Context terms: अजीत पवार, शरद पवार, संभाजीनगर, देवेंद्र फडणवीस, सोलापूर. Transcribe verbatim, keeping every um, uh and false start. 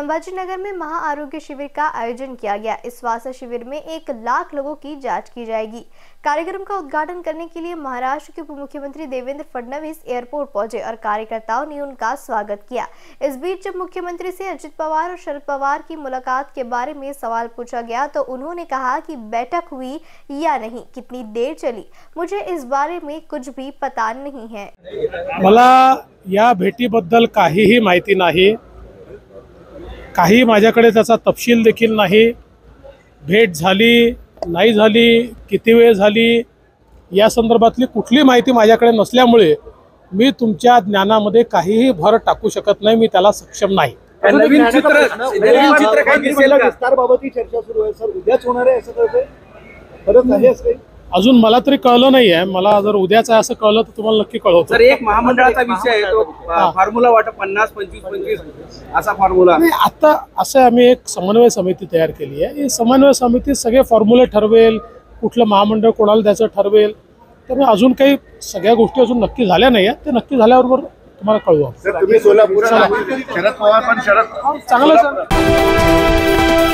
संभाजीनगर में महाआरोग्य शिविर का आयोजन किया गया। इस स्वास्थ्य शिविर में एक लाख लोगों की जांच की जाएगी। कार्यक्रम का उद्घाटन करने के लिए महाराष्ट्र के उप मुख्यमंत्री देवेंद्र फडणवीस एयरपोर्ट पहुंचे और कार्यकर्ताओं ने उनका स्वागत किया। इस बीच जब मुख्यमंत्री से अजीत पवार और शरद पवार की मुलाकात के बारे में सवाल पूछा गया तो उन्होंने कहा कि बैठक हुई या नहीं, कितनी देर चली, मुझे इस बारे में कुछ भी पता नहीं है। मला या भेटीबद्दल काहीही माहिती नाही, काही माझ्याकडे त्याचा तपशील देखील नाही। भेट झाली नाही झाली, किती वेळ झाली या संदर्भातली कुठली माहिती माझ्याकडे नसल्यामुळे मी तुमच्या ज्ञानामध्ये काहीही भर टाकू शकत नाही, मी त्याला सक्षम नाही। नवीन चित्र नवीन चित्र काय दिसेल का? विस्ताराबाबतची चर्चा सुरू आहे सर, उद्याच होणार आहे असं कळतंय, परत आहे असं अजून मला तरी कळलं नाहीये। मला जर उद्याच असं कळलं तर तुम्हाला नक्की कळवतो। सर एक महामंडळाचा विषय आहे तो फॉर्म्युला वाटप पन्नास पंचवीस पंचवीस असा फॉर्म्युला आता असं आम्ही एक समन्वय समिती तयार केली आहे। ही समन्वय समिती सगळे फॉर्म्युले ठरवेल, कुठलं महामंडळ कोणाला द्यायचं ठरवेल। तर अजून काही सगळ्या गोष्टी अजून नक्की झाल्या नाहीये, ते नक्की झाल्याबरोबर तुम्हाला कळवू। सर तुम्ही सोलापूरला शरद पवार पण शरद चांगलं